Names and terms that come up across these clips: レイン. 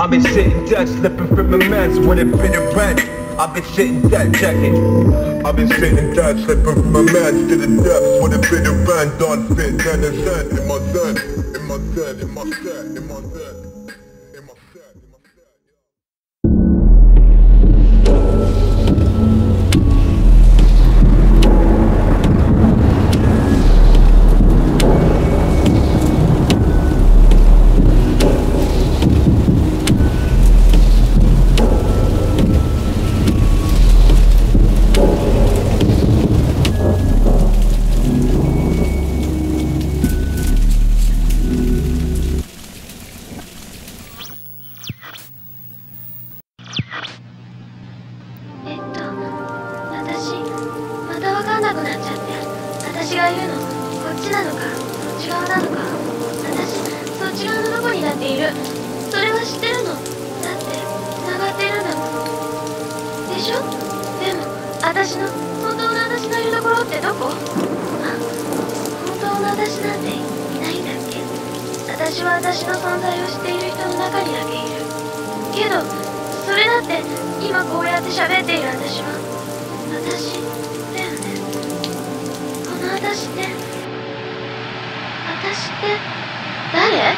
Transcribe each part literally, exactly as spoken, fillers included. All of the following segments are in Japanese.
I've been sitting dead, slipping from immense when it been in rent. I've been sitting dead, check it. I've been sitting dead, slipping from immense to the depths when it been in rent. Don't fit, then it's dead, in my dead, in my dead, in my dead, in my dead.私が言うの、こっちなのか、そっち側なのか。私、そっち側のロゴになっている。それは知ってるの。だって、繋がってるんだもん。でしょ？でも、私の、本当の私のいるところってどこ？あ、本当の私なんていないんだっけ？私は私の存在を知っている人の中にだけいる。けど、それだって、今こうやって喋っている私は、私、だよね。私って、私って誰？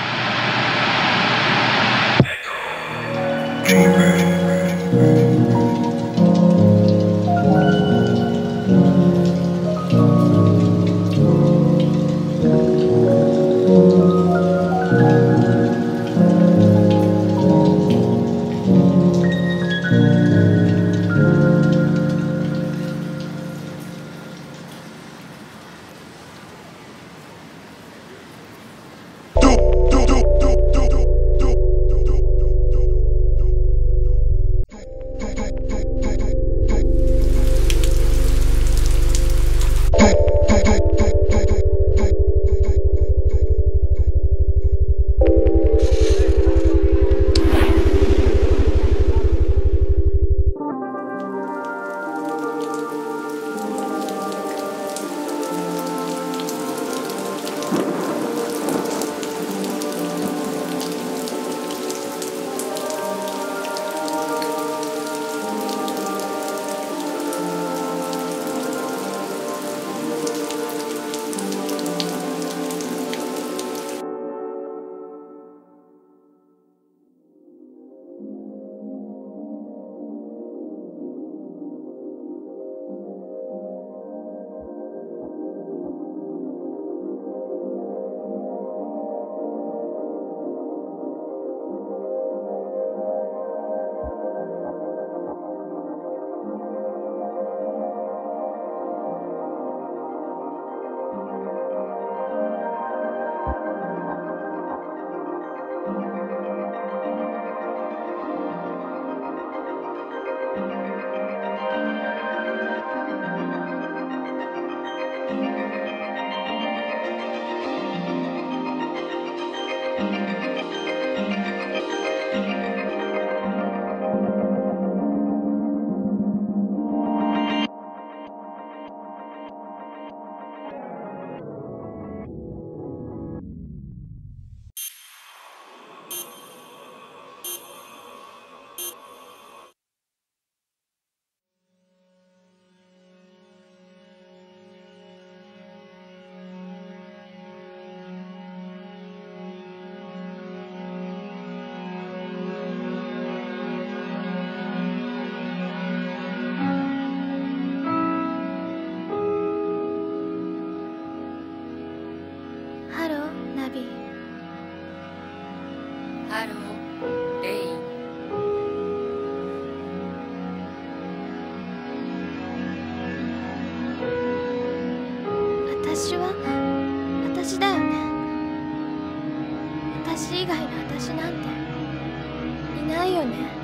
私は私だよね。私以外の私なんていないよね。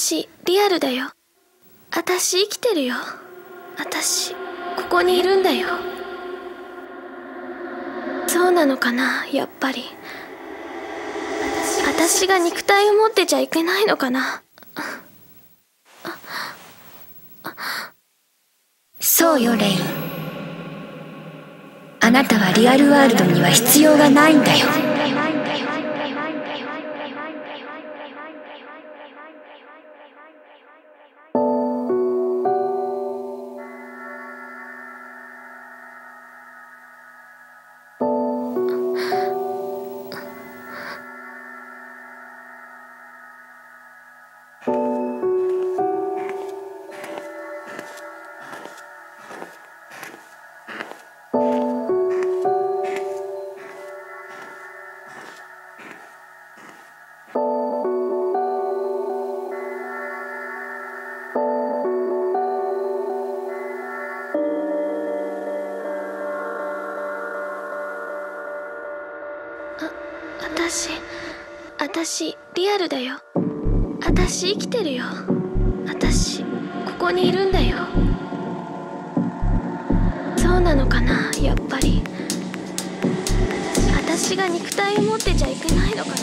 私リアルだよ。私生きてるよ。私ここにいるんだよ。そうなのかな、やっぱり。私が肉体を持ってちゃいけないのかな。そうよ、レイン。あなたはリアルワールドには必要がないんだよ。私、私、リアルだよ。私生きてるよ。私、ここにいるんだよ。そうなのかな、やっぱり。私が肉体を持ってちゃいけないのかな。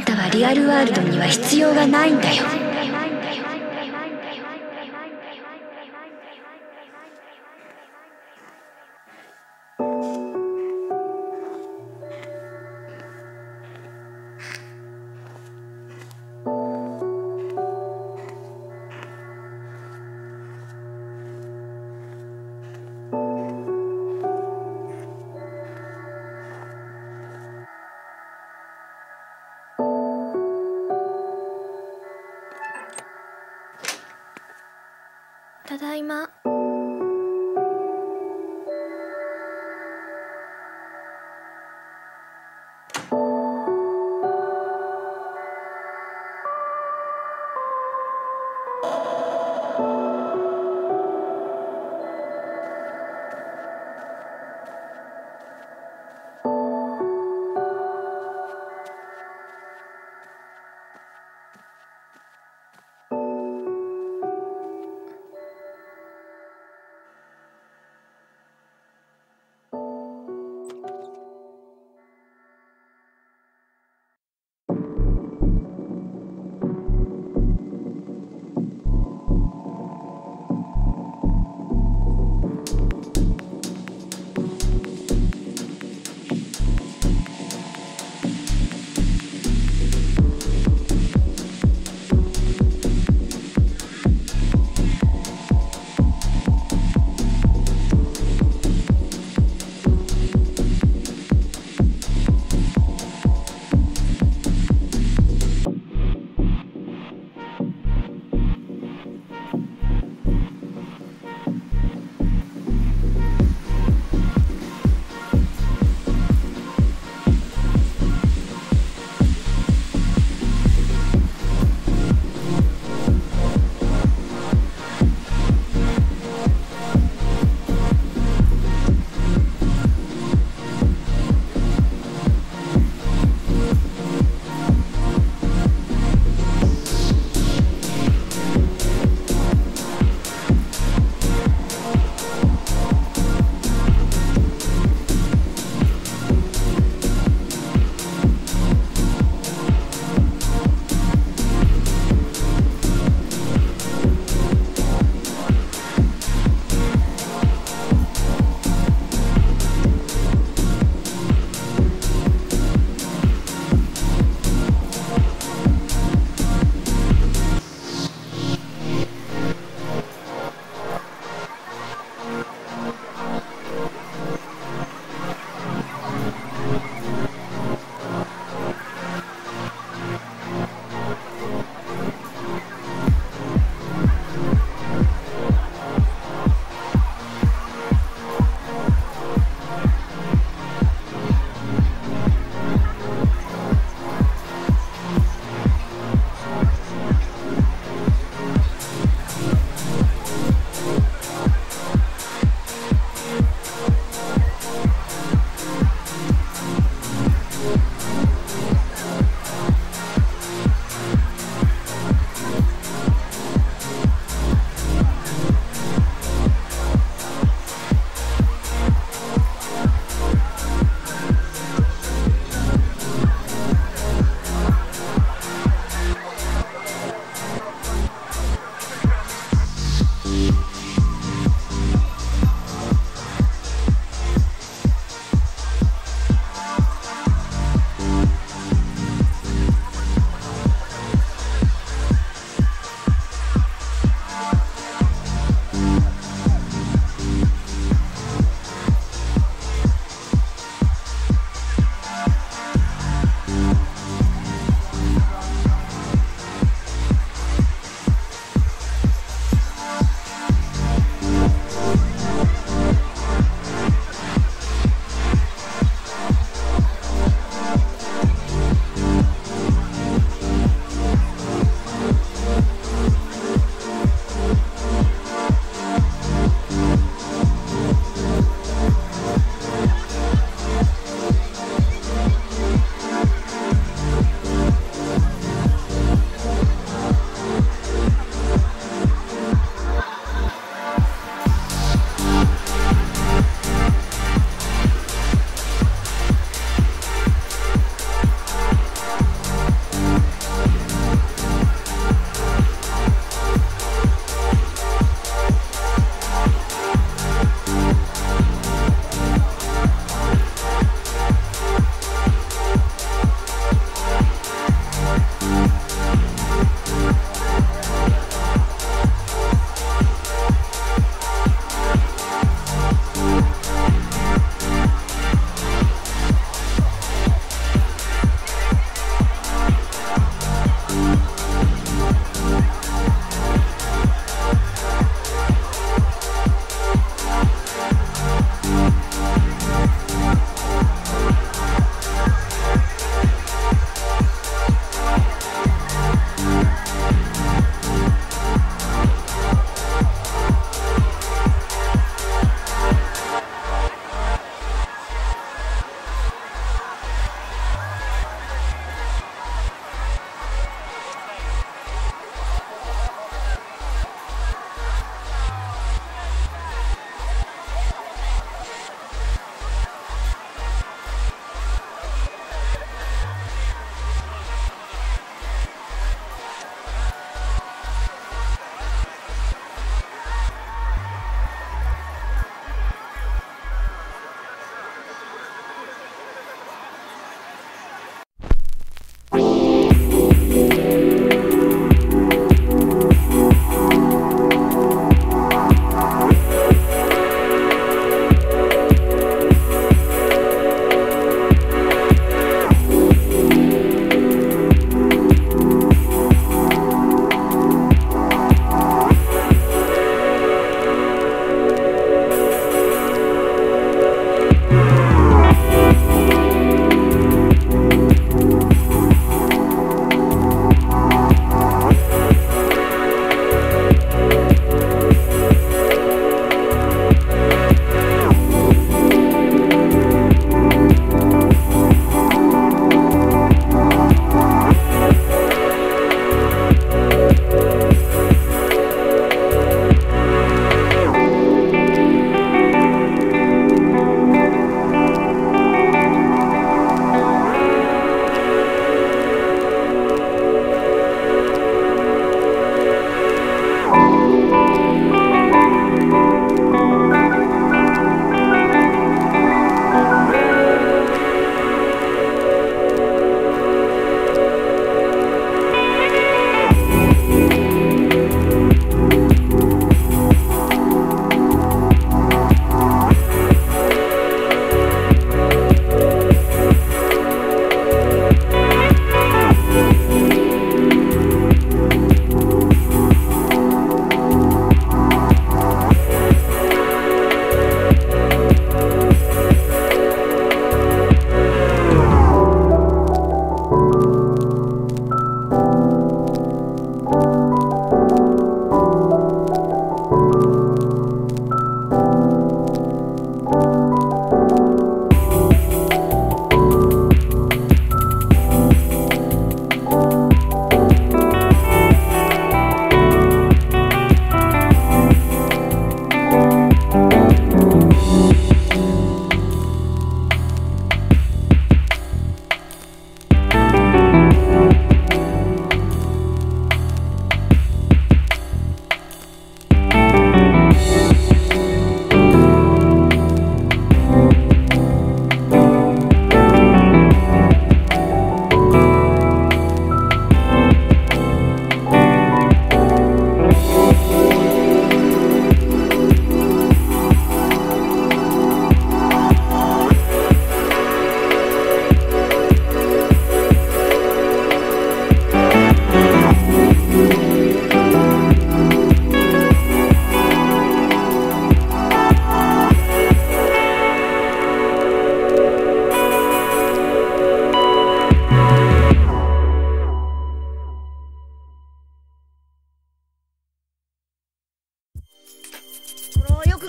なたはリアルワールドには必要がないんだよ。ただいま。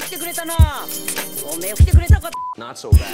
来てくれたな。おめえ来てくれたか。Not so bad.